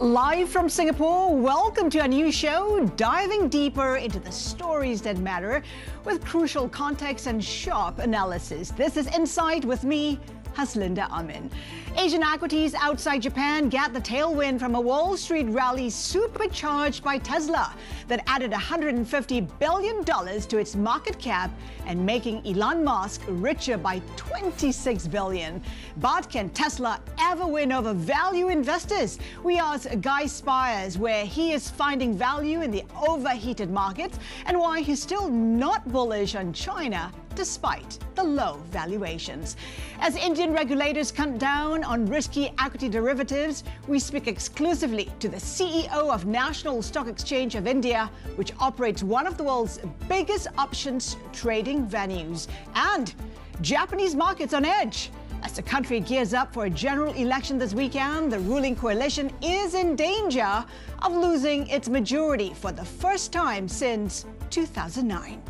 Live from Singapore, welcome to our new show, diving deeper into the stories that matter with crucial context and sharp analysis. This is Insight with me, Haslinda Amin. Asian equities outside Japan got the tailwind from a Wall Street rally supercharged by Tesla that added $150 billion to its market cap and making Elon Musk richer by $26 billion. But can Tesla ever win over value investors? We asked Guy Spier where he is finding value in the overheated markets and why he's still not bullish on China despite the low valuations. As Indian regulators come down on risky equity derivatives, we speak exclusively to the CEO of National Stock Exchange of India, which operates one of the world's biggest options trading venues. And Japanese markets on edge. As the country gears up for a general election this weekend, the ruling coalition is in danger of losing its majority for the first time since 2009.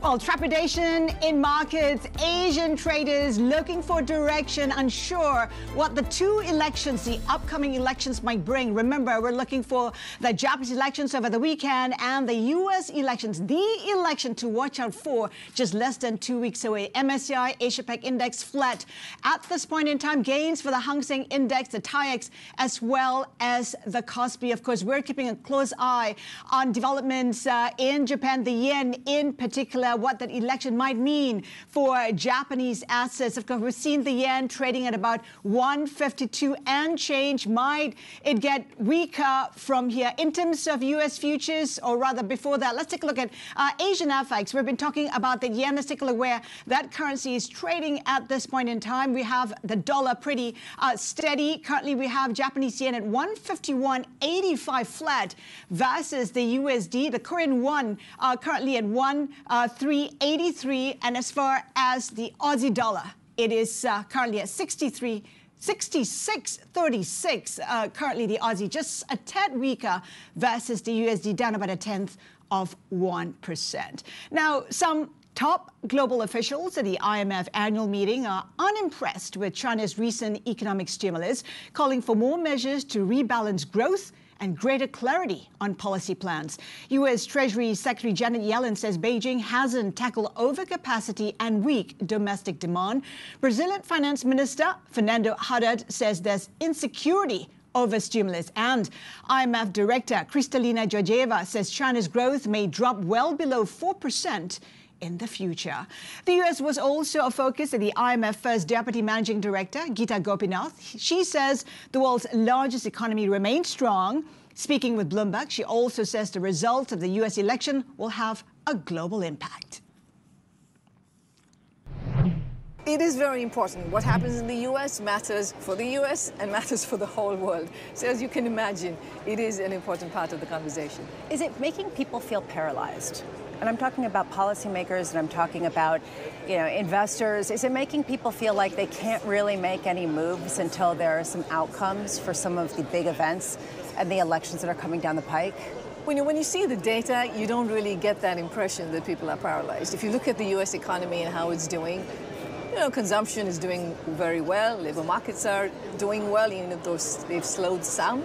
Well, trepidation in markets, Asian traders looking for direction, unsure what the two elections, the upcoming elections might bring. Remember, we're looking for the Japanese elections over the weekend and the U.S. elections, the election to watch out for just less than 2 weeks away. MSCI Asia Pac Index flat. At this point in time, gains for the Hang Seng Index, the TAIEX, as well as the Kospi. Of course, we're keeping a close eye on developments in Japan, the yen in particular, what that election might mean for Japanese assets. Of course, we've seen the yen trading at about 152 and change. Might it get weaker from here? In terms of U.S. futures, or rather before that, let's take a look at Asian FX. We've been talking about the yen. Let's take a look where that currency is trading at this point in time. We have the dollar pretty steady. Currently, we have Japanese yen at 151.85 flat versus the USD. The Korean won currently at 383, and as far as the Aussie dollar, it is currently at 66.36. Currently, the Aussie just a tad weaker versus the USD, down about 0.1%. Now, some top global officials at the IMF annual meeting are unimpressed with China's recent economic stimulus, calling for more measures to rebalance growth and greater clarity on policy plans. U.S. Treasury Secretary Janet Yellen says Beijing hasn't tackled overcapacity and weak domestic demand. Brazilian Finance Minister Fernando Haddad says there's insecurity over stimulus. And IMF Director Kristalina Georgieva says China's growth may drop well below 4% in the future. The U.S. was also a focus of the IMF First Deputy Managing Director, Gita Gopinath. She says the world's largest economy remains strong. Speaking with Bloomberg, she also says the results of the U.S. election will have a global impact. It is very important. What happens in the U.S. matters for the U.S. and matters for the whole world. So as you can imagine, it is an important part of the conversation. Is it making people feel paralyzed? And I'm talking about policymakers, and I'm talking about, investors. Is it making people feel like they can't really make any moves until there are some outcomes for some of the big events and the elections that are coming down the pike? When you see the data, you don't really get that impression that people are paralyzed. If you look at the U.S. economy and how it's doing, consumption is doing very well. Labor markets are doing well, even if they've slowed some.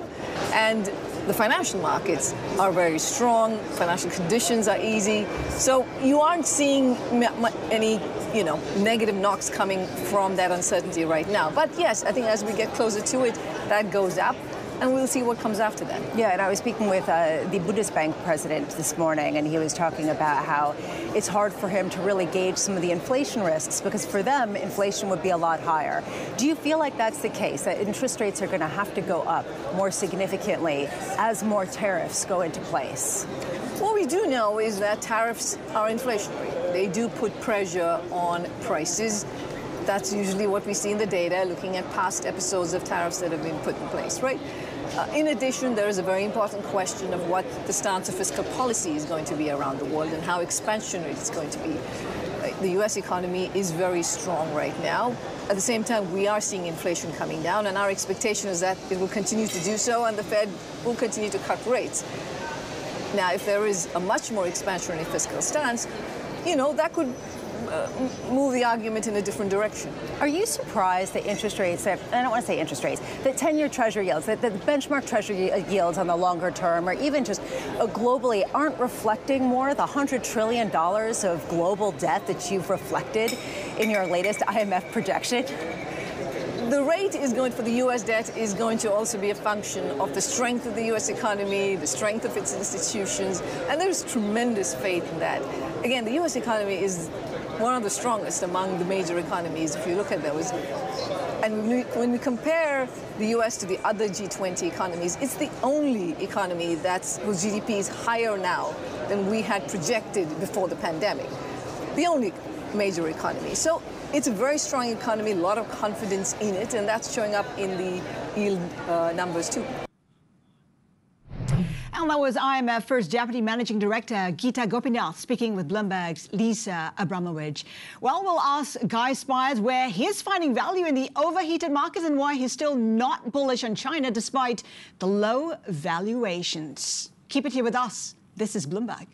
And the financial markets are very strong. Financial conditions are easy. So you aren't seeing any, negative knocks coming from that uncertainty right now. But yes, I think as we get closer to it, that goes up. And we'll see what comes after that. Yeah, and I was speaking with the Buddhist Bank president this morning, and he was talking about how it's hard for him to really gauge some of the inflation risks, because for them, inflation would be a lot higher. Do you feel like that's the case, that interest rates are going to have to go up more significantly as more tariffs go into place? What we do know is that tariffs are inflationary. They do put pressure on prices. That's usually what we see in the data, looking at past episodes of tariffs that have been put in place, right? In addition, there is a very important question of what the stance of fiscal policy is going to be around the world and how expansionary it's going to be. the U.S. economy is very strong right now. At the same time, we are seeing inflation coming down, and our expectation is that it will continue to do so, and the Fed will continue to cut rates. Now, if there is a much more expansionary fiscal stance, you know, that could move the argument in a different direction. Are you surprised that interest rates, I don't want to say interest rates, that 10-year Treasury yields, that the benchmark Treasury yields on the longer term, or even just globally, aren't reflecting more the $100 trillion of global debt that you've reflected in your latest IMF projection? The rate is going for the U.S. debt is going to also be a function of the strength of the U.S. economy, the strength of its institutions, and there's tremendous faith in that. Again, the U.S. economy is one of the strongest among the major economies, if you look at those. And when we compare the U.S. to the other G20 economies, it's the only economy whose GDP is higher now than we had projected before the pandemic. The only major economy. So it's a very strong economy, a lot of confidence in it, and that's showing up in the yield numbers too. And that was IMF First Deputy Managing Director Gita Gopinath speaking with Bloomberg's Lisa Abramovich. Well, we'll ask Guy Spier where he's finding value in the overheated markets and why he's still not bullish on China despite the low valuations. Keep it here with us. This is Bloomberg.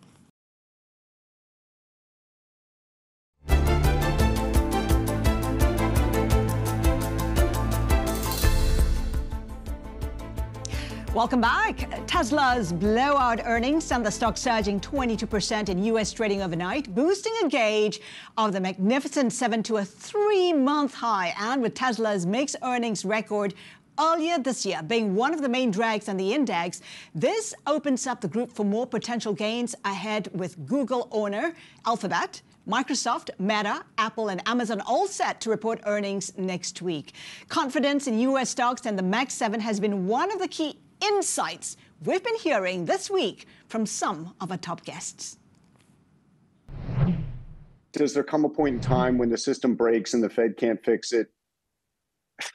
Welcome back. Tesla's blowout earnings and the stock surging 22% in U.S. trading overnight, boosting a gauge of the Magnificent Seven to a three-month high, and with Tesla's mixed earnings record earlier this year being one of the main drags on the index, this opens up the group for more potential gains ahead, with Google owner Alphabet, Microsoft, Meta, Apple, and Amazon all set to report earnings next week. Confidence in U.S. stocks and the Mag 7 has been one of the key insights we've been hearing this week from some of our top guests. Does there come a point in time when the system breaks and the Fed can't fix it?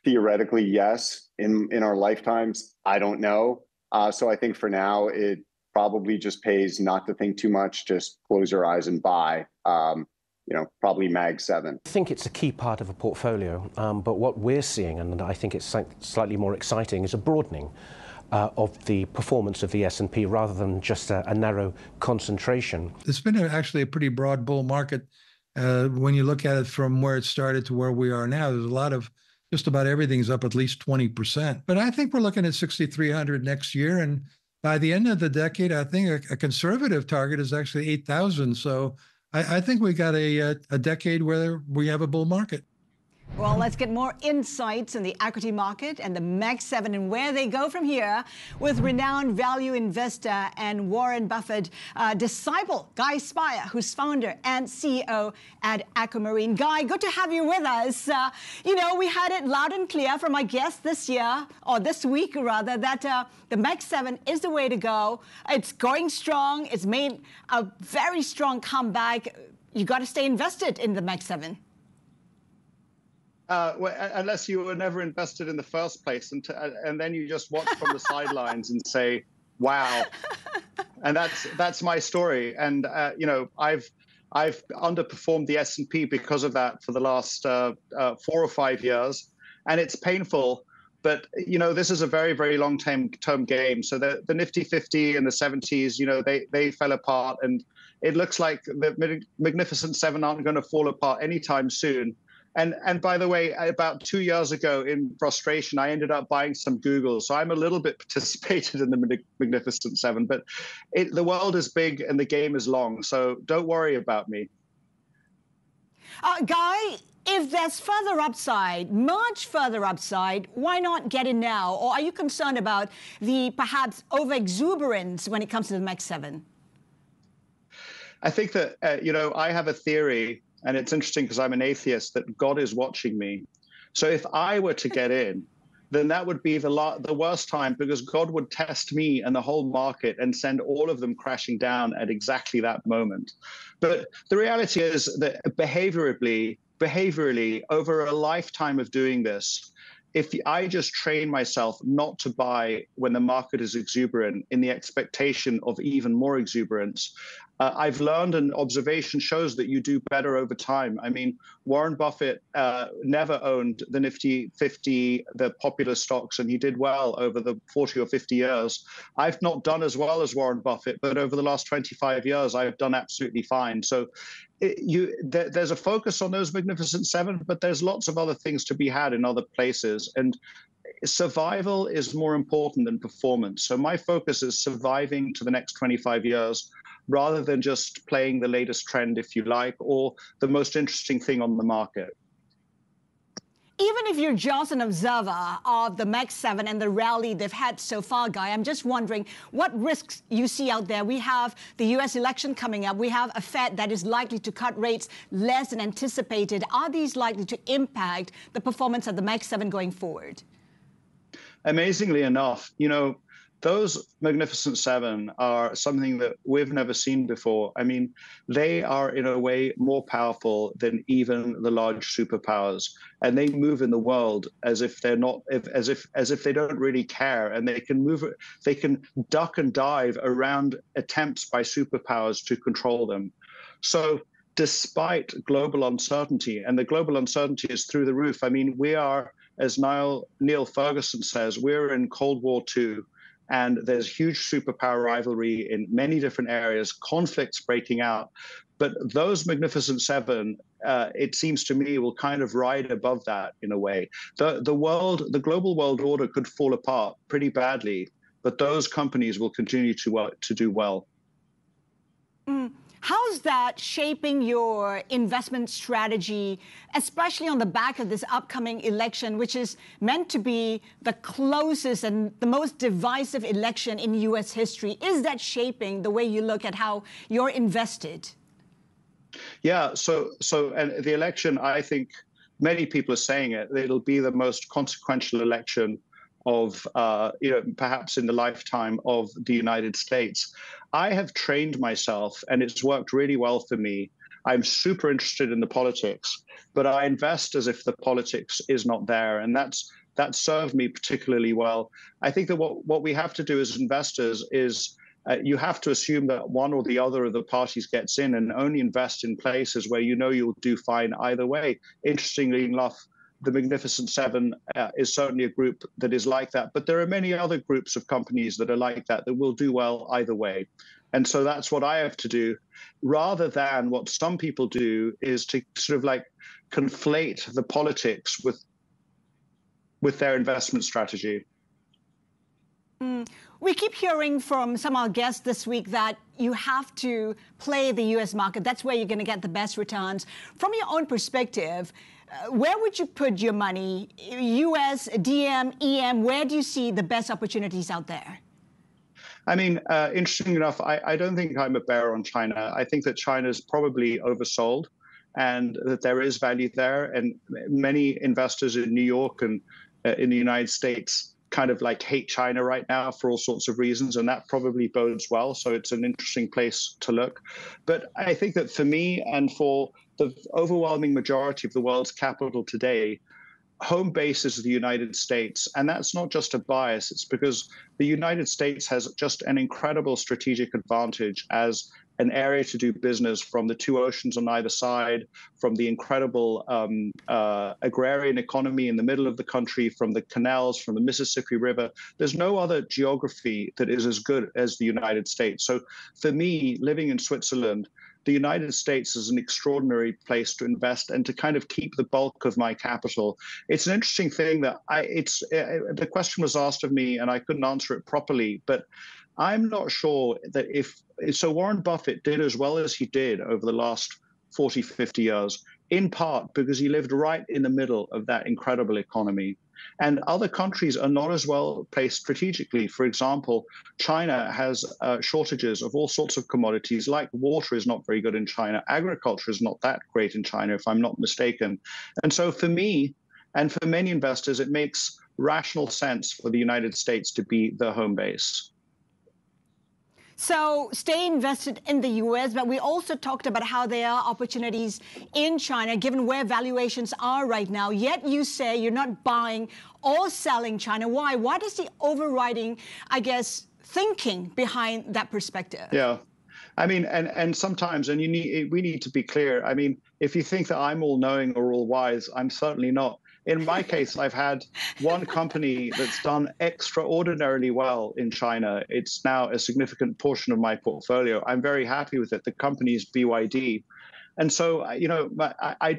Theoretically, yes. In our lifetimes, I don't know. So I think for now, it probably just pays not to think too much, just close your eyes and buy. You know, probably Mag 7. I think it's a key part of a portfolio, but what we're seeing, and I think it's slightly more exciting, is a broadening of the performance of the S&P rather than just a narrow concentration. It's been actually a pretty broad bull market when you look at it from where it started to where we are now. There's a lot of, just about everything's up at least 20%. But I think we're looking at 6,300 next year, and by the end of the decade, I think a conservative target is actually 8,000. So I think we got a decade where we have a bull market. Well, let's get more insights in the equity market and the Mag 7 and where they go from here with renowned value investor and Warren Buffett disciple, Guy Spier, who's founder and CEO at Aquamarine. Guy, good to have you with us. You know, we had it loud and clear from my guests this year, or this week rather, that the Mag 7 is the way to go. It's going strong. It's made a very strong comeback. You got to stay invested in the Mag 7. Well, unless you were never invested in the first place, and then you just watch from the sidelines and say, "Wow," and that's my story. And you know, I've underperformed the S&P because of that for the last 4 or 5 years, and it's painful. But you know, this is a very, very long-term game. So the Nifty 50 and the 70s, you know, they fell apart, and it looks like the Magnificent Seven aren't going to fall apart anytime soon. And by the way, about 2 years ago, in frustration, I ended up buying some Google. So I'm a little bit participated in the Magnificent Seven, but the world is big and the game is long. So don't worry about me. Guy, if there's further upside, much further upside, why not get in now? Or are you concerned about the perhaps overexuberance when it comes to the Mag 7? I think that, you know, I have a theory. And it's interesting because I'm an atheist, that God is watching me. So if I were to get in, then that would be the worst time, because God would test me and the whole market and send all of them crashing down at exactly that moment. But the reality is that behaviorally, over a lifetime of doing this, if I just train myself not to buy when the market is exuberant in the expectation of even more exuberance, I've learned, and observation shows, that you do better over time. I mean, Warren Buffett never owned the Nifty 50, the popular stocks, and he did well over the 40 or 50 years. I've not done as well as Warren Buffett, but over the last 25 years, I've done absolutely fine. So there's a focus on those Magnificent Seven, but there's lots of other things to be had in other places. And survival is more important than performance. So my focus is surviving to the next 25 years rather than just playing the latest trend, if you like, or the most interesting thing on the market. Even if you're just an observer of the Mag 7 and the rally they've had so far, Guy, I'm just wondering what risks you see out there. We have the U.S. election coming up. We have a Fed that is likely to cut rates less than anticipated. Are these likely to impact the performance of the Mag 7 going forward? Amazingly enough, you know, those Magnificent Seven are something that we've never seen before. I mean, they are in a way more powerful than even the large superpowers, and they move in the world as if they're not, as if they don't really care, and they can move, they can duck and dive around attempts by superpowers to control them. So, despite global uncertainty, and the global uncertainty is through the roof. I mean, we are, as Neil Ferguson says, we're in Cold War II. And there's huge superpower rivalry in many different areas, conflicts breaking out. But those Magnificent Seven, it seems to me, will kind of ride above that in a way. The global world order could fall apart pretty badly, but those companies will continue to do well. How's that shaping your investment strategy, especially on the back of this upcoming election, which is meant to be the closest and the most divisive election in U.S. history? Is that shaping the way you look at how you're invested? Yeah, and the election, I think many people are saying it, it'll be the most consequential election of, you know, perhaps in the lifetime of the United States. I have trained myself, and it's worked really well for me. I'm super interested in the politics, but I invest as if the politics is not there, and that served me particularly well. I think that what we have to do as investors is you have to assume that one or the other of the parties gets in, and only invest in places where you know you'll do fine either way. Interestingly enough, the Magnificent Seven is certainly a group that is like that. But there are many other groups of companies that are like that will do well either way. And so that's what I have to do, rather than what some people do is to sort of like conflate the politics with their investment strategy. We keep hearing from some of our guests this week that you have to play the U.S. market. That's where you're going to get the best returns. From your own perspective, where would you put your money? U.S., DM, EM, where do you see the best opportunities out there? I mean, interesting enough, I don't think I'm a bear on China. I think that China is probably oversold and that there is value there. And many investors in New York and in the United States kind of like hate China right now for all sorts of reasons, and that probably bodes well. So it's an interesting place to look. But I think that for me and for the overwhelming majority of the world's capital today, home base is the United States. And that's not just a bias. It's because the United States has just an incredible strategic advantage as an area to do business, from the two oceans on either side, from the incredible agrarian economy in the middle of the country, from the canals, from the Mississippi River. There's no other geography that is as good as the United States. So for me, living in Switzerland, the United States is an extraordinary place to invest and to kind of keep the bulk of my capital. It's an interesting thing that the question was asked of me and I couldn't answer it properly, but I'm not sure that so Warren Buffett did as well as he did over the last 40, 50 years, in part because he lived right in the middle of that incredible economy. And other countries are not as well placed strategically. For example, China has shortages of all sorts of commodities, like water is not very good in China. Agriculture is not that great in China, if I'm not mistaken. And so for me, and for many investors, it makes rational sense for the United States to be the home base. So stay invested in the U.S., but we also talked about how there are opportunities in China, given where valuations are right now. Yet you say you're not buying or selling China. Why? What is the overriding, I guess, thinking behind that perspective? Yeah. I mean, and sometimes, and we need to be clear. I mean, if you think that I'm all-knowing or all-wise, I'm certainly not. In my case, I've had one company that's done extraordinarily well in China. It's now a significant portion of my portfolio. I'm very happy with it. The company is BYD. And so, you know, I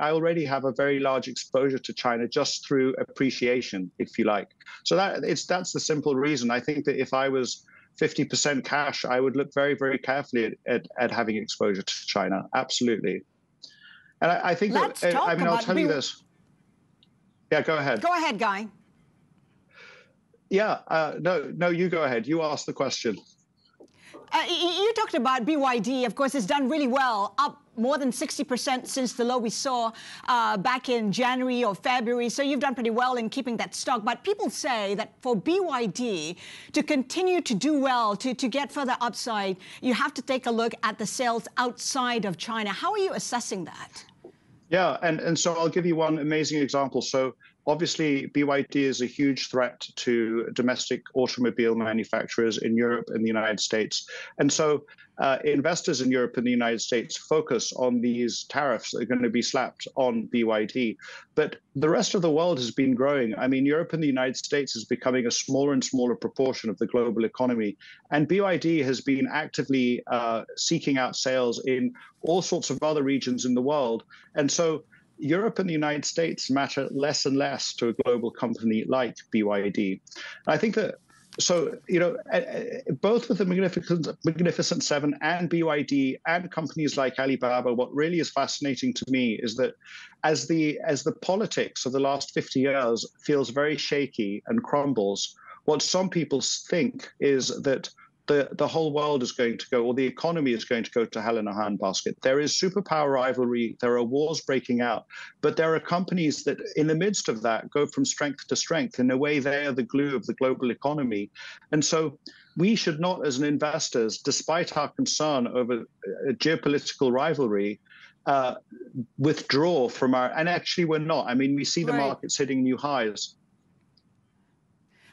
already have a very large exposure to China just through appreciation, if you like. So that's the simple reason. I think that if I was 50% cash, I would look very, very carefully at having exposure to China. Absolutely. And I think that, I mean, I'll tell you this. Yeah, go ahead. Go ahead, Guy. Yeah, no, you go ahead. You asked the question. You talked about BYD. Of course, it's done really well, up more than 60% since the low we saw back in January or February. So you've done pretty well in keeping that stock. But people say that for BYD to continue to do well, to get further upside, you have to take a look at the sales outside of China. How are you assessing that? Yeah, and so I'll give you one amazing example. So obviously, BYD is a huge threat to domestic automobile manufacturers in Europe and the United States. And so investors in Europe and the United States focus on these tariffs that are going to be slapped on BYD. But the rest of the world has been growing. I mean, Europe and the United States is becoming a smaller and smaller proportion of the global economy. And BYD has been actively seeking out sales in all sorts of other regions in the world. And so Europe and the United States matter less and less to a global company like BYD. I think that, so, you know, both with the Magnificent Seven and BYD and companies like Alibaba, what really is fascinating to me is that as the politics of the last 50 years feels very shaky and crumbles, what some people think is that the whole world is going to go, or the economy is going to go to hell in a handbasket. There is superpower rivalry. There are wars breaking out. But there are companies that, in the midst of that, go from strength to strength. In a way, they are the glue of the global economy. And so we should not, as investors, despite our concern over geopolitical rivalry, withdraw from our – and actually, we're not. I mean, we see the markets hitting new highs.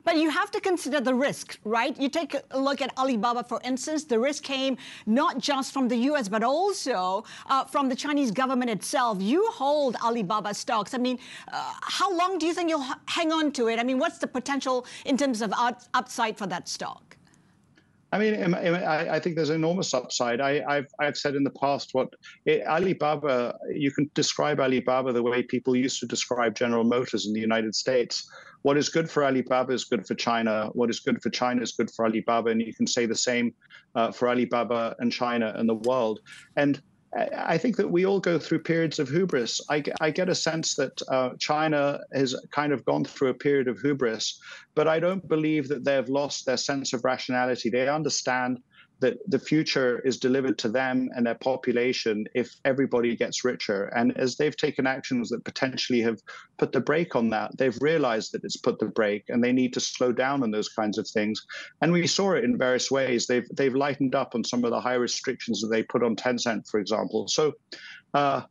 But you have to consider the risk, right? You take a look at Alibaba, for instance. The risk came not just from the U.S., but also from the Chinese government itself. You hold Alibaba stocks. I mean, how long do you think you'll hang on to it? I mean, what's the potential in terms of upside for that stock? I mean, I think there's enormous upside. I've said in the past Alibaba, you can describe Alibaba the way people used to describe General Motors in the United States. What is good for Alibaba is good for China. What is good for China is good for Alibaba. And you can say the same for Alibaba and China and the world. And I think that we all go through periods of hubris. I get a sense that China has kind of gone through a period of hubris, but I don't believe that they've lost their sense of rationality. They understand that the future is delivered to them and their population if everybody gets richer. And as they've taken actions that potentially have put the brake on that, they've realized that it's put the brake and they need to slow down on those kinds of things. And we saw it in various ways. They've lightened up on some of the high restrictions that they put on Tencent, for example. So the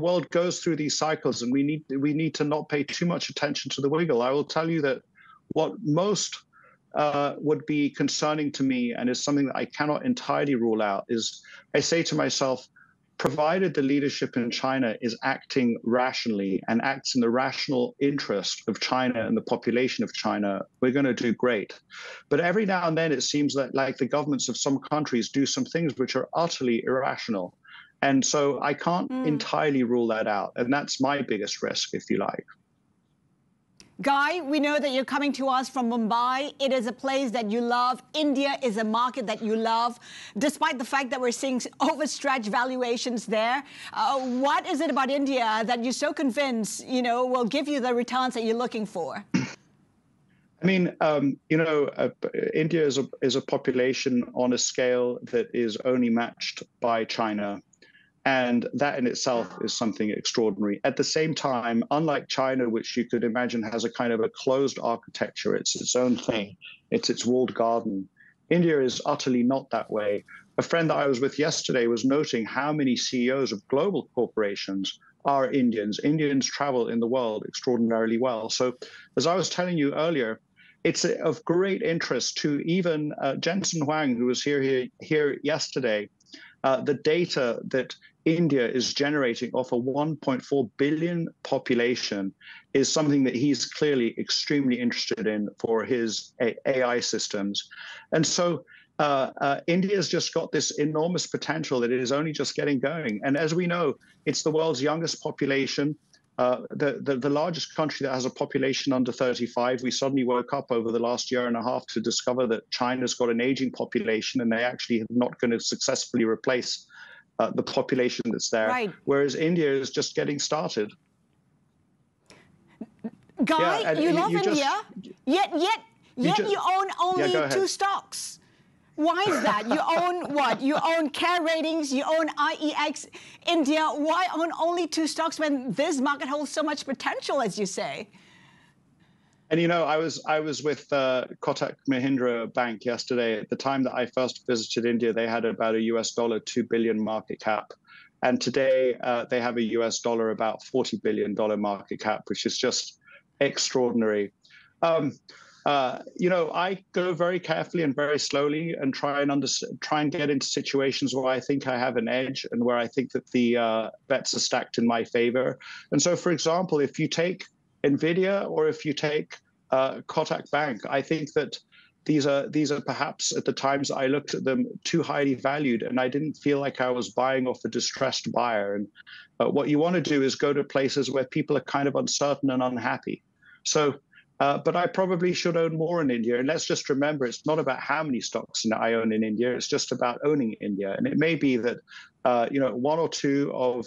world goes through these cycles and we need to not pay too much attention to the wiggle. I will tell you that what most would be concerning to me and is something that I cannot entirely rule out is I say to myself, provided the leadership in China is acting rationally and acts in the rational interest of China and the population of China, we're going to do great. But every now and then it seems that like the governments of some countries do some things which are utterly irrational. And so I can't entirely rule that out. And that's my biggest risk, if you like. Guy, we know that you're coming to us from Mumbai. It is a place that you love. India is a market that you love, despite the fact that we're seeing overstretched valuations there. What is it about India that you're so convinced, you know, will give you the returns that you're looking for? I mean, you know, India is a population on a scale that is only matched by China. And that in itself is something extraordinary. At the same time, unlike China, which you could imagine has a kind of a closed architecture, it's its own thing, it's its walled garden. India is utterly not that way. A friend that I was with yesterday was noting how many CEOs of global corporations are Indians. Indians travel in the world extraordinarily well. So as I was telling you earlier, it's of great interest to even Jensen Huang, who was here yesterday, the data that India is generating off a 1.4 billion population is something that he's clearly extremely interested in for his AI systems. And so India's just got this enormous potential that it is only just getting going. And as we know, it's the world's youngest population. The largest country that has a population under 35, we suddenly woke up over the last year and a half to discover that China's got an aging population and they actually are not going to successfully replace the population that's there, right. Whereas India is just getting started. Guy, yeah, you love India, yet you own only two stocks. Why is that? You own what? You own Care Ratings, you own IEX, India. Why own only two stocks when this market holds so much potential, as you say? And you know, I was with Kotak Mahindra Bank yesterday. At the time that I first visited India, they had about a $2 billion market cap, and today they have a $, about $40 billion market cap, which is just extraordinary. You know, I go very carefully and very slowly and try and get into situations where I think I have an edge and where I think that the bets are stacked in my favor. And so, for example, if you take NVIDIA or if you take Kotak Bank, I think that these are perhaps at the times I looked at them too highly valued, and I didn't feel like I was buying off a distressed buyer. And what you want to do is go to places where people are kind of uncertain and unhappy. So. But I probably should own more in India. And let's just remember, it's not about how many stocks I own in India. It's just about owning India. And it may be that, you know, one or two of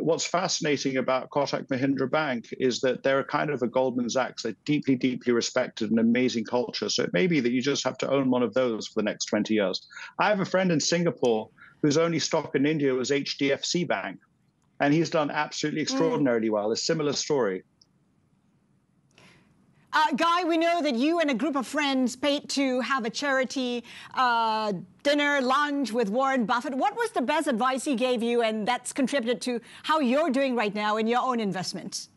what's fascinating about Kotak Mahindra Bank is that they're kind of a Goldman Sachs. They're deeply, deeply respected and amazing culture. So it may be that you just have to own one of those for the next 20 years. I have a friend in Singapore whose only stock in India was HDFC Bank. And he's done absolutely extraordinarily well. A similar story. Guy, we know that you and a group of friends paid to have a charity dinner, lunch with Warren Buffett. What was the best advice he gave you and that's contributed to how you're doing right now in your own investments?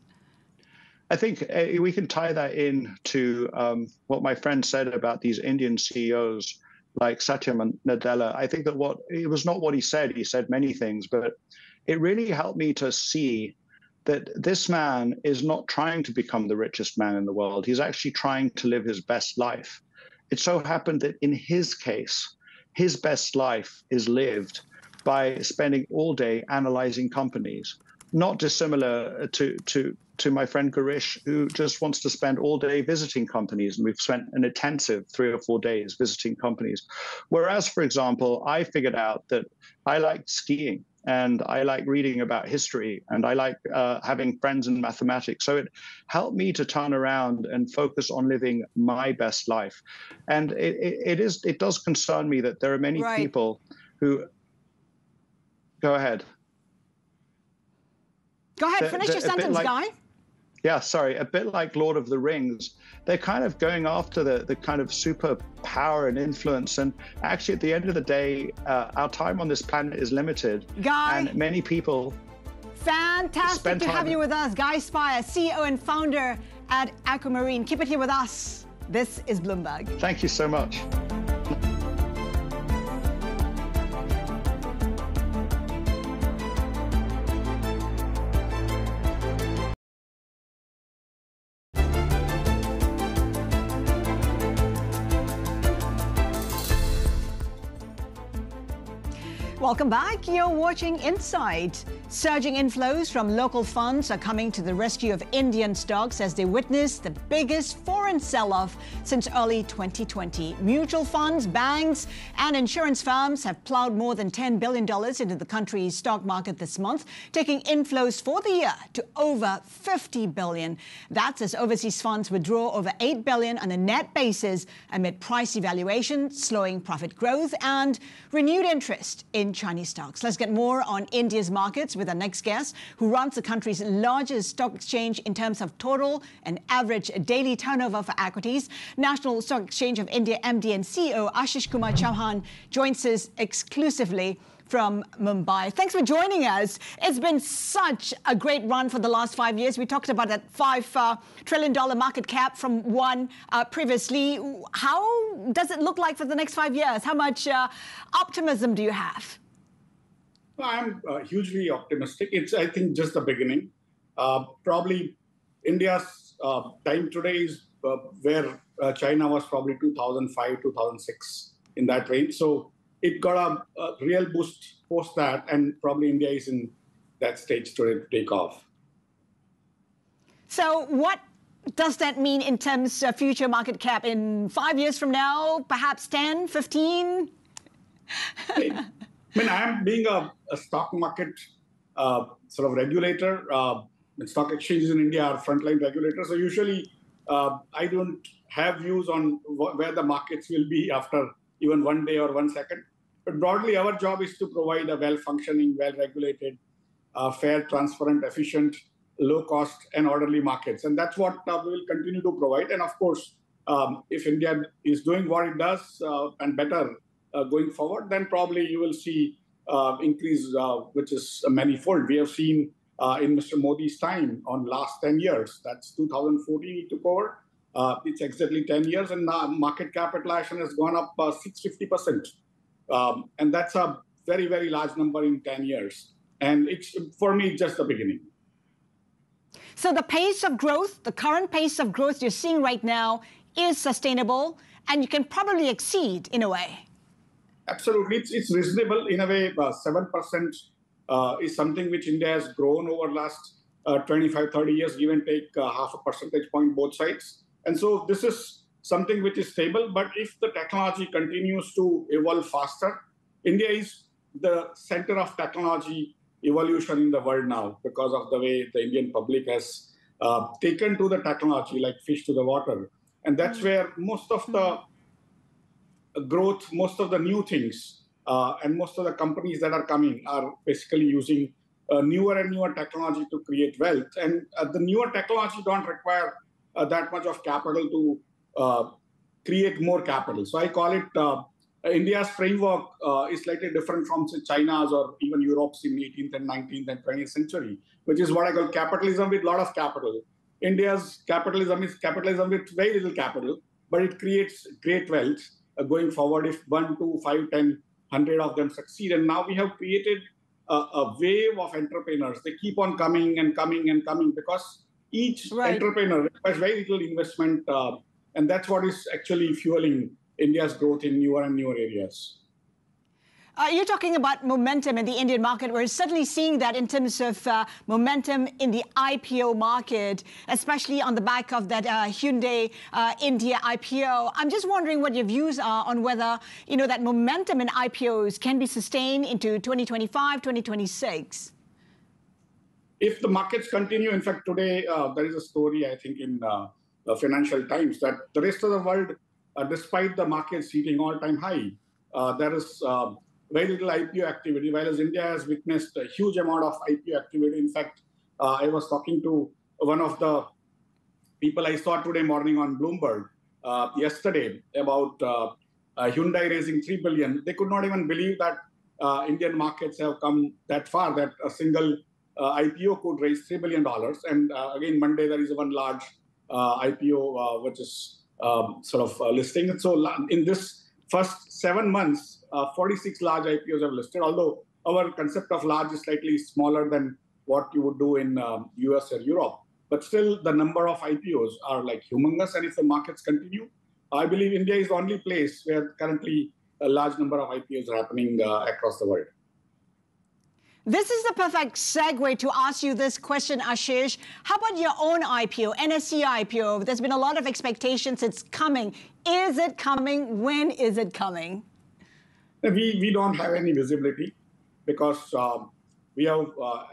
I think we can tie that in to what my friend said about these Indian CEOs like Satya Nadella. I think that it was not what he said many things, but it really helped me to see that this man is not trying to become the richest man in the world. He's actually trying to live his best life. It so happened that in his case, his best life is lived by spending all day analyzing companies, not dissimilar to my friend Girish, who just wants to spend all day visiting companies. And we've spent an intensive 3 or 4 days visiting companies. Whereas, for example, I figured out that I liked skiing. And I like reading about history, and I like having friends in mathematics. So it helped me to turn around and focus on living my best life. And it does concern me that there are many right. people who... Go ahead. Go ahead, finish your sentence, Guy. Yeah, sorry, a bit like Lord of the Rings, they're kind of going after the kind of super power and influence. And actually, at the end of the day, our time on this planet is limited. Guy, and many people. Fantastic to have you with us, Guy Spier, CEO and founder at Aquamarine. Keep it here with us. This is Bloomberg. Thank you so much. Welcome back. You're watching Insight. Surging inflows from local funds are coming to the rescue of Indian stocks as they witness the biggest foreign sell-off since early 2020. Mutual funds, banks, and insurance firms have plowed more than $10 billion into the country's stock market this month, taking inflows for the year to over $50 billion. That's as overseas funds withdraw over $8 billion on a net basis amid pricey valuations, slowing profit growth, and renewed interest in Chinese stocks. Let's get more on India's markets with our next guest, who runs the country's largest stock exchange in terms of total and average daily turnover for equities. National Stock Exchange of India MD and CEO Ashish Kumar Chauhan joins us exclusively from Mumbai. Thanks for joining us. It's been such a great run for the last 5 years. We talked about that $5 trillion market cap from one previously. How does it look like for the next 5 years? How much optimism do you have? Well, I'm hugely optimistic. It's, I think, just the beginning. Probably India's time today is where China was probably 2005, 2006, in that range. So it got a real boost post that, and probably India is in that stage to take off. So what does that mean in terms of future market cap in 5 years from now, perhaps 10, 15? I mean, I'm being a stock market sort of regulator. Stock exchanges in India are frontline regulators. So usually I don't have views on where the markets will be after even 1 day or 1 second. But broadly, our job is to provide a well-functioning, well-regulated, fair, transparent, efficient, low-cost and orderly markets. And that's what we will continue to provide. And of course, if India is doing what it does and better going forward, then probably you will see increase, which is manifold. We have seen in Mr. Modi's time on last 10 years, that's 2014 he took over. It's exactly 10 years, and now market capitalization has gone up 650%. And that's a very, very large number in 10 years. And it's, for me, just the beginning. So the pace of growth, the current pace of growth you're seeing right now is sustainable, and you can probably exceed in a way. Absolutely. It's reasonable. In a way, 7% is something which India has grown over last 25, 30 years, give and take half a percentage point both sides. And so this is something which is stable. But if the technology continues to evolve faster, India is the center of technology evolution in the world now because of the way the Indian public has taken to the technology like fish to the water. And that's where most of the growth, most of the new things, and most of the companies that are coming are basically using newer and newer technology to create wealth. And the newer technology don't require that much of capital to create more capital. So I call it India's framework is slightly different from say, China's or even Europe's in 18th and 19th and 20th century, which is what I call capitalism with a lot of capital. India's capitalism is capitalism with very little capital, but it creates great wealth going forward if 1, 2, 5, 10, 100 of them succeed. And now we have created a wave of entrepreneurs. They keep on coming and coming and coming because each entrepreneur requires very little investment, and that's what is actually fueling India's growth in newer and newer areas. You're talking about momentum in the Indian market. We're certainly seeing that in terms of momentum in the IPO market, especially on the back of that Hyundai India IPO. I'm just wondering what your views are on whether, you know, that momentum in IPOs can be sustained into 2025, 2026. If the markets continue, in fact, today there is a story, I think, in the Financial Times that the rest of the world, despite the markets hitting all-time high, there is very little IPO activity, whereas India has witnessed a huge amount of IPO activity. In fact, I was talking to one of the people I saw today morning on Bloomberg yesterday about Hyundai raising $3 billion. They could not even believe that Indian markets have come that far, that a single IPO could raise $3 billion. And again, Monday, there is one large IPO, which is sort of listing. And so in this first 7 months, 46 large IPOs have listed, although our concept of large is slightly smaller than what you would do in US or Europe. But still, the number of IPOs are like humongous. And if the markets continue, I believe India is the only place where currently a large number of IPOs are happening across the world. This is the perfect segue to ask you this question, Ashish. How about your own IPO, NSE IPO? There's been a lot of expectations. It's coming. Is it coming? When is it coming? We don't have any visibility because we have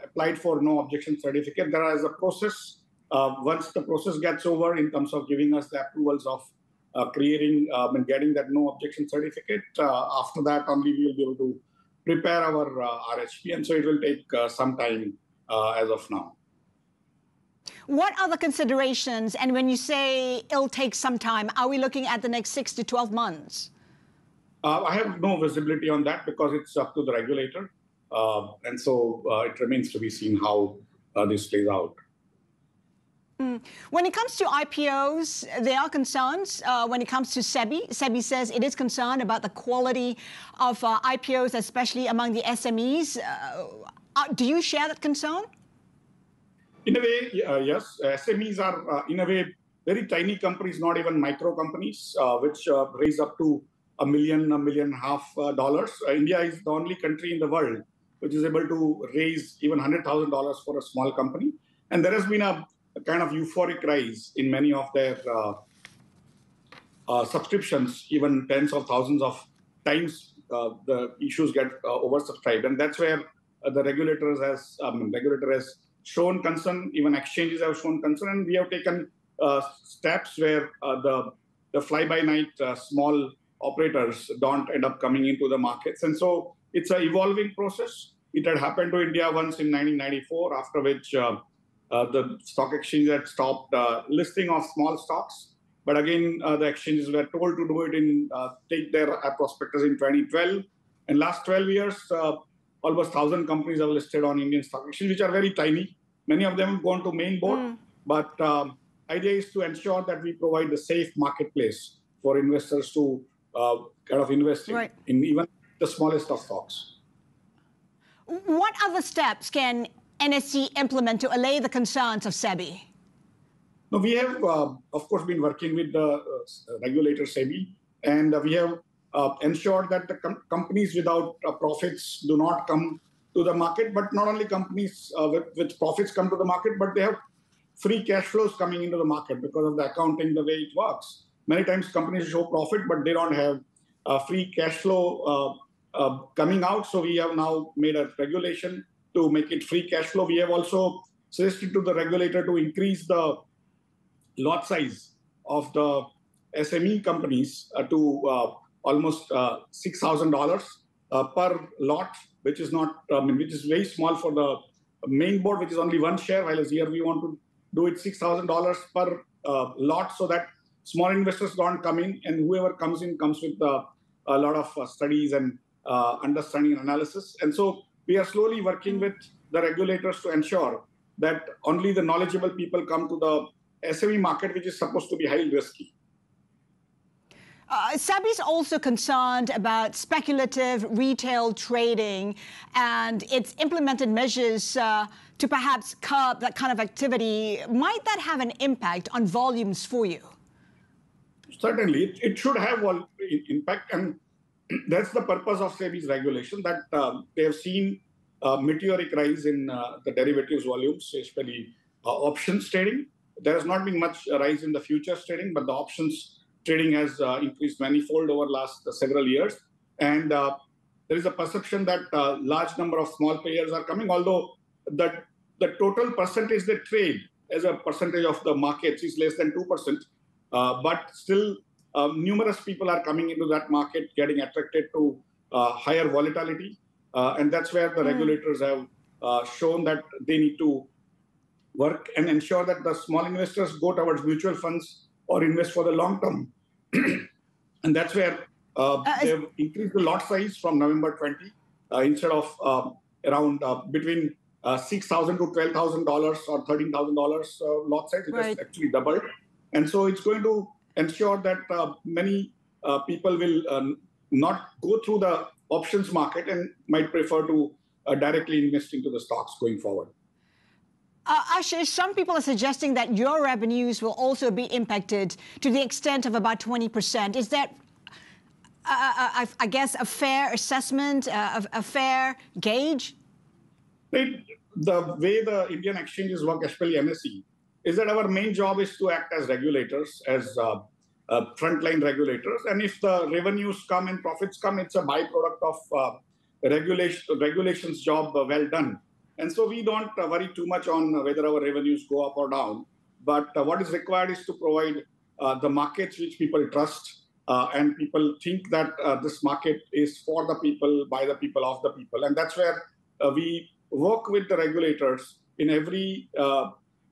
applied for no objection certificate. There is a process. Once the process gets over in terms of giving us the approvals of creating and getting that no objection certificate, after that only we will be able to prepare our RHP, and so it will take some time as of now. What are the considerations? And when you say it'll take some time, are we looking at the next 6 to 12 months? I have no visibility on that because it's up to the regulator. And so it remains to be seen how this plays out. When it comes to IPOs, there are concerns. When it comes to SEBI, SEBI says it is concerned about the quality of IPOs, especially among the SMEs. Do you share that concern? In a way, yes. SMEs are, in a way, very tiny companies, not even micro companies, which raise up to $1 million, $1.5 million. India is the only country in the world which is able to raise even $100,000 for a small company. And there has been a kind of euphoric rise in many of their subscriptions, even tens of thousands of times the issues get oversubscribed. And that's where the regulator has shown concern, even exchanges have shown concern, and we have taken steps where the fly-by-night small operators don't end up coming into the markets. And so it's an evolving process. It had happened to India once in 1994, after which the stock exchange had stopped listing of small stocks. But again, the exchanges were told to do it in take their prospectus in 2012. And last 12 years, almost 1,000 companies are listed on Indian Stock Exchange, which are very tiny. Many of them have gone to main board. But idea is to ensure that we provide the safe marketplace for investors to kind of invest in even the smallest of stocks. What other steps can NSE implement to allay the concerns of SEBI? No, we have, of course, been working with the regulator SEBI, and we have ensured that the companies without profits do not come to the market. But not only companies with profits come to the market, but they have free cash flows coming into the market because of the accounting, the way it works. Many times companies show profit, but they don't have free cash flow coming out. So we have now made a regulation to make it free cash flow. We have also suggested to the regulator to increase the lot size of the SME companies to almost $6,000 per lot, which is not, which is very small for the main board, which is only one share, whereas here we want to do it $6,000 per lot, so that small investors don't come in, and whoever comes with a lot of studies and understanding and analysis. And so we are slowly working with the regulators to ensure that only the knowledgeable people come to the SME market, which is supposed to be highly risky. SEBI is also concerned about speculative retail trading, and it's implemented measures to perhaps curb that kind of activity. Might that have an impact on volumes for you? Certainly, it should have an impact, and that's the purpose of SEBI's regulation, that they have seen a meteoric rise in the derivatives volumes, especially options trading. There has not been much rise in the futures trading, but the options trading has increased manifold over last several years. And there is a perception that a large number of small players are coming, although the total percentage they trade as a percentage of the markets is less than 2%. But still, numerous people are coming into that market, getting attracted to higher volatility. And that's where the regulators have shown that they need to work and ensure that the small investors go towards mutual funds or invest for the long term. And that's where they've increased the lot size from November 20, instead of around between $6,000 to $12,000 or $13,000 lot size. It has actually doubled. And so it's going to ensure that many people will not go through the options market and might prefer to directly invest into the stocks going forward. Ashish, some people are suggesting that your revenues will also be impacted to the extent of about 20%. Is that, I guess, a fair assessment, a fair gauge? The way the Indian exchanges work, especially MSE, is that our main job is to act as regulators, as frontline regulators. And if the revenues come and profits come, it's a byproduct of regulation's job well done. And so we don't worry too much on whether our revenues go up or down. But what is required is to provide the markets which people trust, And people think that this market is for the people, by the people, of the people. And that's where we work with the regulators in every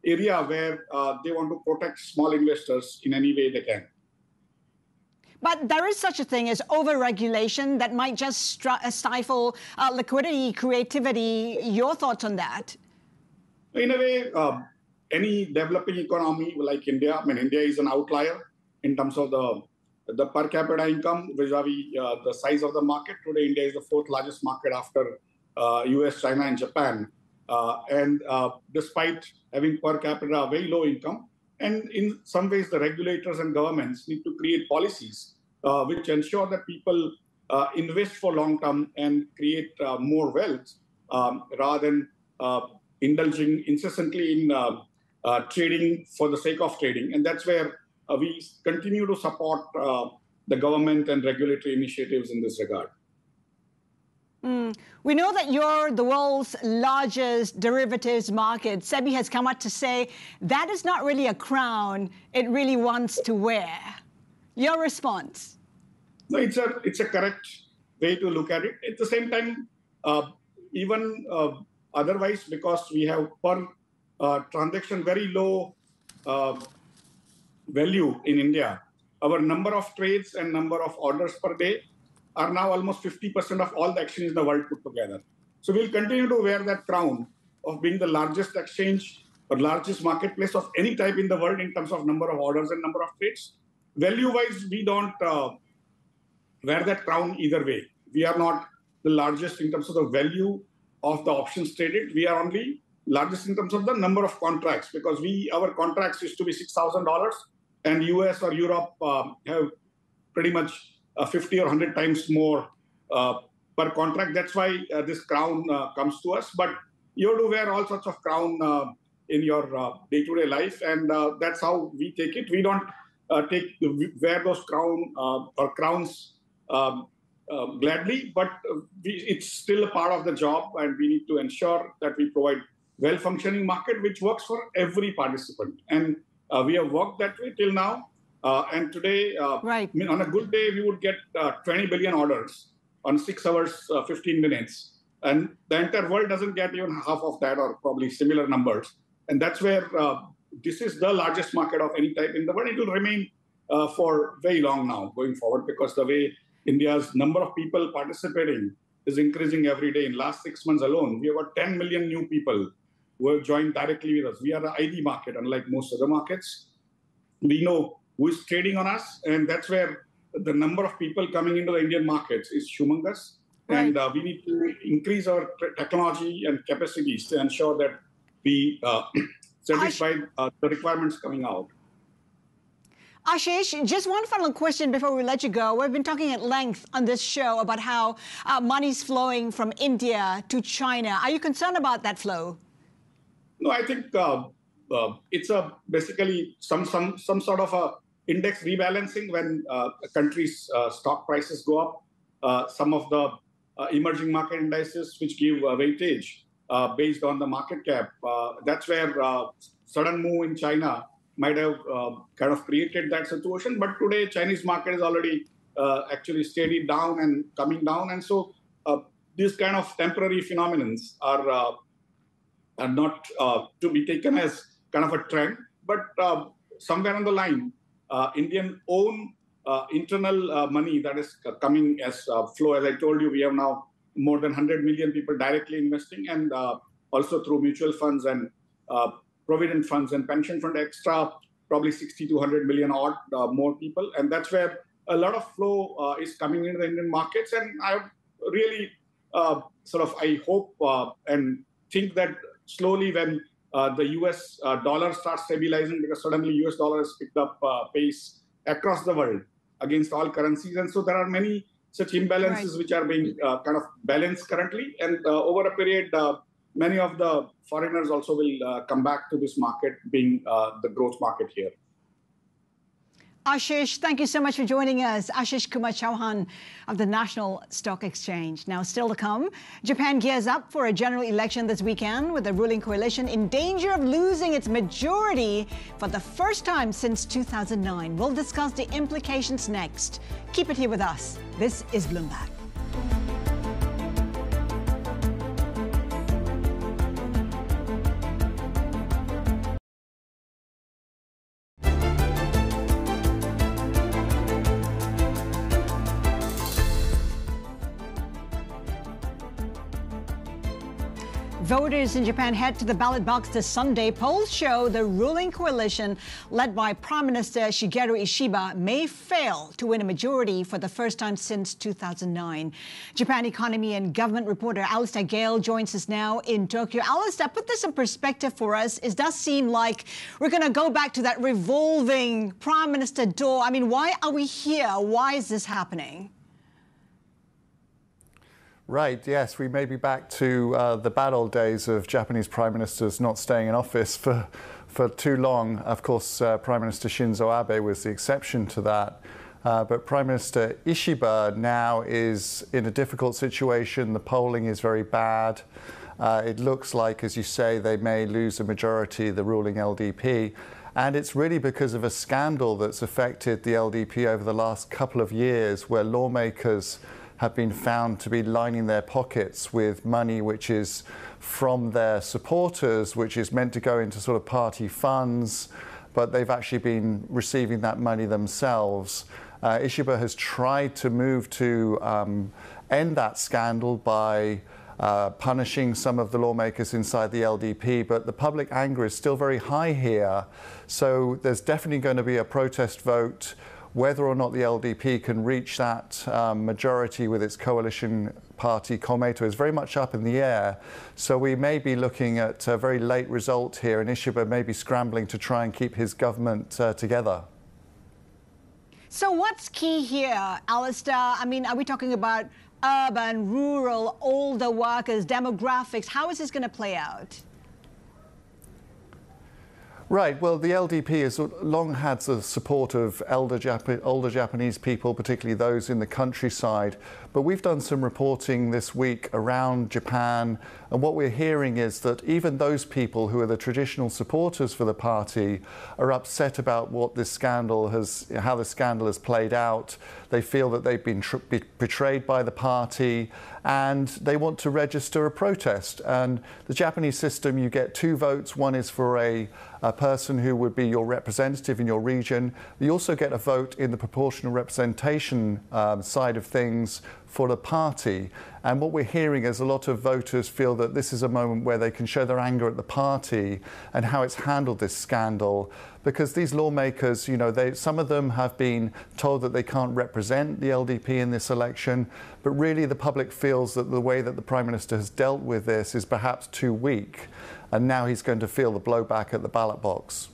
area where they want to protect small investors in any way they can. But there is such a thing as over-regulation that might just stifle liquidity, creativity. Your thoughts on that? In a way, any developing economy like India, I mean, India is an outlier in terms of the per capita income, vis-a-vis the size of the market. Today, India is the fourth largest market after US, China, and Japan. Despite having per capita very low income, and in some ways, the regulators and governments need to create policies which ensure that people invest for long term and create more wealth rather than indulging incessantly in trading for the sake of trading. And that's where we continue to support the government and regulatory initiatives in this regard. We know that you're the world's largest derivatives market. SEBI has come out to say that is not really a crown it really wants to wear. Your response? No, it's a correct way to look at it. At the same time, even otherwise, because we have per transaction very low value in India, our number of trades and number of orders per day are now almost 50% of all the exchanges in the world put together. So we'll continue to wear that crown of being the largest exchange or largest marketplace of any type in the world in terms of number of orders and number of trades. Value-wise, we don't wear that crown either way. We are not the largest in terms of the value of the options traded. We are only largest in terms of the number of contracts, because our contracts used to be $6,000, and US or Europe have pretty much 50 or 100 times more per contract. That's why this crown comes to us. But you have to wear all sorts of crown in your day-to-day life, and that's how we take it. We don't wear those crown or crowns gladly, but it's still a part of the job, and we need to ensure that we provide well-functioning market which works for every participant. And we have worked that way till now. And today, I mean, on a good day, we would get 20 billion orders on 6 hours, 15 minutes. And the entire world doesn't get even half of that, or probably similar numbers. And that's where this is the largest market of any type in the world. It will remain for very long now going forward, because the way India's number of people participating is increasing every day. In last 6 months alone, we have got 10 million new people who have joined directly with us. We are an ID market, unlike most other markets. We know who is trading on us, and that's where the number of people coming into the Indian markets is humongous. Right. And we need to increase our technology and capacities to ensure that we satisfy the requirements coming out. Ashish, just one final question before we let you go. We've been talking at length on this show about how money's flowing from India to China. Are you concerned about that flow? No, I think it's basically some sort of a index rebalancing when a country's stock prices go up. Some of the emerging market indices which give weightage based on the market cap. That's where sudden move in China might have kind of created that situation. But today, Chinese market is already actually steady down and coming down. And so these kind of temporary phenomenons are not to be taken as kind of a trend. But somewhere on the line, Indian own internal money that is coming as flow. As I told you, we have now more than 100 million people directly investing, and also through mutual funds and provident funds and pension fund extra, probably 60 to 100 million odd more people. And that's where a lot of flow is coming into the Indian markets. And I really I hope and think that slowly when the US dollar starts stabilizing, because suddenly US dollar has picked up pace across the world against all currencies. And so there are many such imbalances which are being kind of balanced currently. And over a period, many of the foreigners also will come back to this market being the growth market here. Ashish, thank you so much for joining us. Ashish Kumar Chauhan of the National Stock Exchange. Now, still to come, Japan gears up for a general election this weekend with the ruling coalition in danger of losing its majority for the first time since 2009. We'll discuss the implications next. Keep it here with us. This is Bloomberg. Voters in Japan head to the ballot box this Sunday. Polls show the ruling coalition, led by Prime Minister Shigeru Ishiba, may fail to win a majority for the first time since 2009. Japan economy and government reporter Alistair Gale joins us now in Tokyo. Alistair, put this in perspective for us. It does seem like we're going to go back to that revolving Prime Minister door. I mean, why are we here? Why is this happening? Right, yes, we may be back to the bad old days of Japanese prime ministers not staying in office for too long. Of course, Prime Minister Shinzo Abe was the exception to that. But Prime Minister Ishiba now is in a difficult situation. The polling is very bad. It looks like, as you say, they may lose a majority, the ruling LDP. And it's really because of a scandal that's affected the LDP over the last couple of years, where lawmakers have been found to be lining their pockets with money which is from their supporters, which is meant to go into sort of party funds, but they've actually been receiving that money themselves. Ishiba has tried to move to end that scandal by punishing some of the lawmakers inside the LDP, but the public anger is still very high here. So there's definitely going to be a protest vote. Whether or not the LDP can reach that majority with its coalition party, Komeito, is very much up in the air. So we may be looking at a very late result here, and Ishiba may be scrambling to try and keep his government together. So what's key here, Alistair? I mean, are we talking about urban, rural, older workers, demographics? How is this going to play out? Right, well, the LDP has long had the support of older Japanese people, particularly those in the countryside. But we've done some reporting this week around Japan, and what we're hearing is that even those people who are the traditional supporters for the party are upset about what this scandal has, how the scandal has played out. They feel that they've been betrayed by the party, and they want to register a protest. And the Japanese system, you get two votes. One is for a person who would be your representative in your region. You also get a vote in the proportional representation side of things for the party. And what we're hearing is a lot of voters feel that this is a moment where they can show their anger at the party and how it's handled this scandal. Because these lawmakers, you know, some of them have been told that they can't represent the LDP in this election, but really the public feels that the way that the Prime Minister has dealt with this is perhaps too weak. And now he's going to feel the blowback at the ballot box.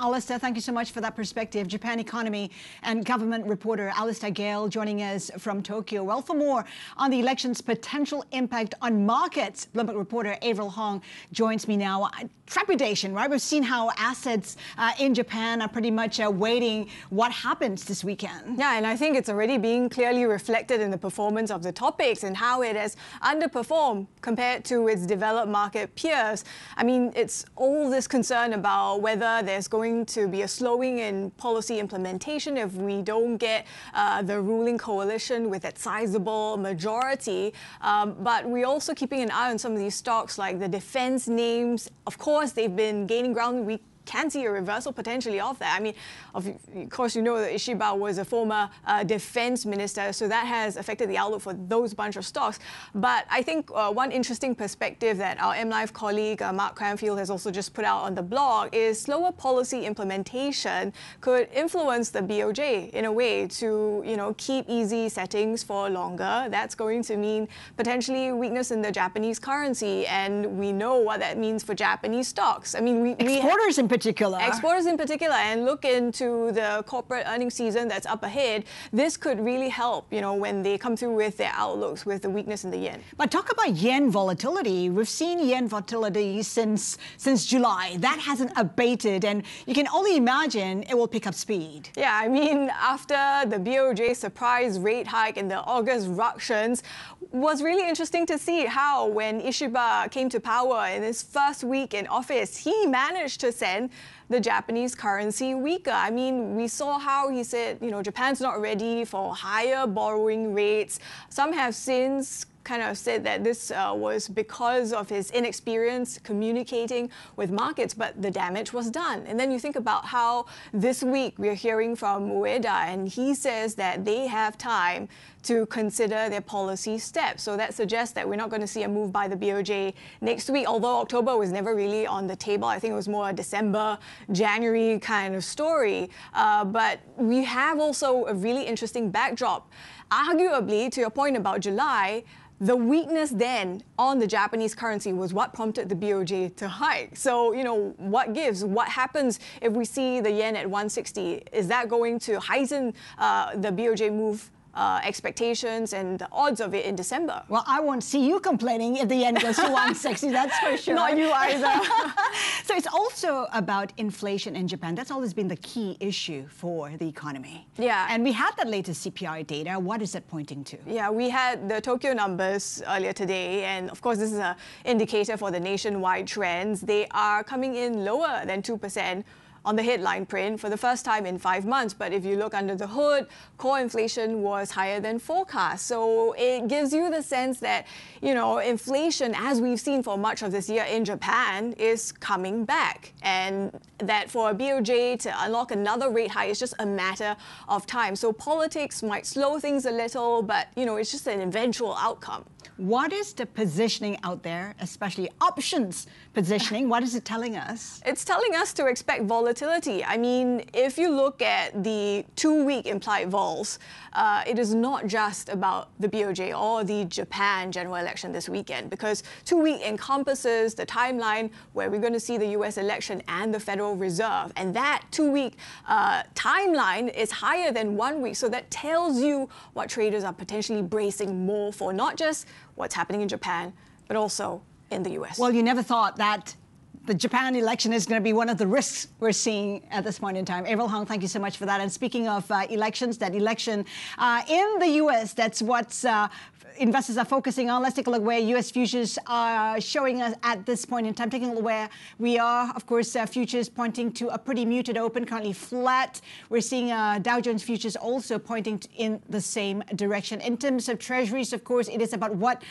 Alistair, thank you so much for that perspective. Japan economy and government reporter Alistair Gale joining us from Tokyo. Well, for more on the election's potential impact on markets, Bloomberg reporter Avril Hong joins me now. Trepidation, right? We've seen how assets in Japan are pretty much waiting what happens this weekend. Yeah, and I think it's already being clearly reflected in the performance of the topics and how it has underperformed compared to its developed market peers. I mean, it's all this concern about whether there's going to be a slowing in policy implementation if we don't get the ruling coalition with that sizable majority. But we're also keeping an eye on some of these stocks like the defense names. Of course, they've been gaining ground. We can see a reversal potentially of that. I mean, of course, you know that Ishiba was a former defense minister, so that has affected the outlook for those bunch of stocks. But I think one interesting perspective that our MLive colleague Mark Cranfield has also just put out on the blog is slower policy implementation could influence the BOJ in a way to, you know, keep easy settings for longer. That's going to mean potentially weakness in the Japanese currency, and we know what that means for Japanese stocks. I mean, we exporters in particular. particular. Exporters in particular, and look into the corporate earnings season that's up ahead. This could really help, you know, when they come through with their outlooks with the weakness in the yen. But talk about yen volatility. We've seen yen volatility since July. That hasn't abated, and you can only imagine it will pick up speed. Yeah, I mean, after the BOJ surprise rate hike and the August ructions, was really interesting to see how when Ishiba came to power in his first week in office, he managed to send the Japanese currency weaker. I mean, we saw how he said, you know, Japan's not ready for higher borrowing rates. Some have since kind of said that this was because of his inexperience communicating with markets, but the damage was done. And then you think about how this week we're hearing from Ueda, and he says that they have time to consider their policy steps. So that suggests that we're not going to see a move by the BOJ next week, although October was never really on the table. I think it was more a December, January kind of story. But we have also a really interesting backdrop. Arguably, to your point about July, the weakness then on the Japanese currency was what prompted the BOJ to hike. So, you know, what gives? What happens if we see the yen at 160? Is that going to heighten the BOJ move expectations and the odds of it in December? Well, I won't see you complaining if the yen goes to 160, that's for sure. Not you either. So it's also about inflation in Japan. That's always been the key issue for the economy. Yeah. And we had that latest CPI data. What is it pointing to? Yeah, we had the Tokyo numbers earlier today. And of course, this is an indicator for the nationwide trends. They are coming in lower than 2%. On the headline print for the first time in 5 months. But if you look under the hood, core inflation was higher than forecast. So it gives you the sense that, you know, inflation, as we've seen for much of this year in Japan, is coming back. And that for a BOJ to unlock another rate hike is just a matter of time. So politics might slow things a little, but, you know, it's just an eventual outcome. What is the positioning out there, especially options positioning? What is it telling us? It's telling us to expect volatility. I mean, if you look at the two-week implied vols, it is not just about the BOJ or the Japan general election this weekend, because 2 week encompasses the timeline where we're going to see the US election and the Federal Reserve. And that two-week timeline is higher than 1 week. So that tells you what traders are potentially bracing more for, not just what's happening in Japan, but also in the US. Well, you never thought that the Japan election is going to be one of the risks we're seeing at this point in time. Avril Hong, thank you so much for that. And speaking of elections, that election in the US, that's what investors are focusing on. Let's take a look where US futures are showing us at this point in time. Taking a look where we are, of course, futures pointing to a pretty muted open, currently flat. We're seeing Dow Jones futures also pointing in the same direction. In terms of treasuries, of course, it is about what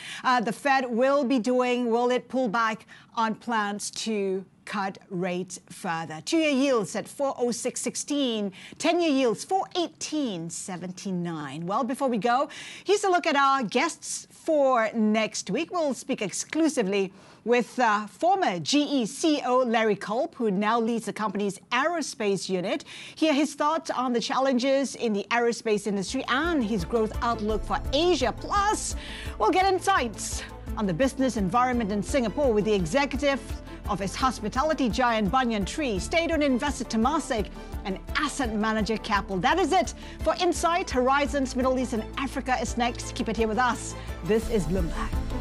the Fed will be doing. Will it pull back on plans to cut rates further? Two-year yields at 4.0616, 10-year yields 4.1879. Well, before we go, here's a look at our guests for next week. We'll speak exclusively with former GE CEO Larry Culp, who now leads the company's aerospace unit. Hear his thoughts on the challenges in the aerospace industry and his growth outlook for Asia. Plus, we'll get insights on the business environment in Singapore with the executive of its hospitality giant Banyan Tree, state-owned investor Temasek, and asset manager Keppel. That is it for Insight. Horizons, Middle East and Africa is next. Keep it here with us. This is Bloomberg.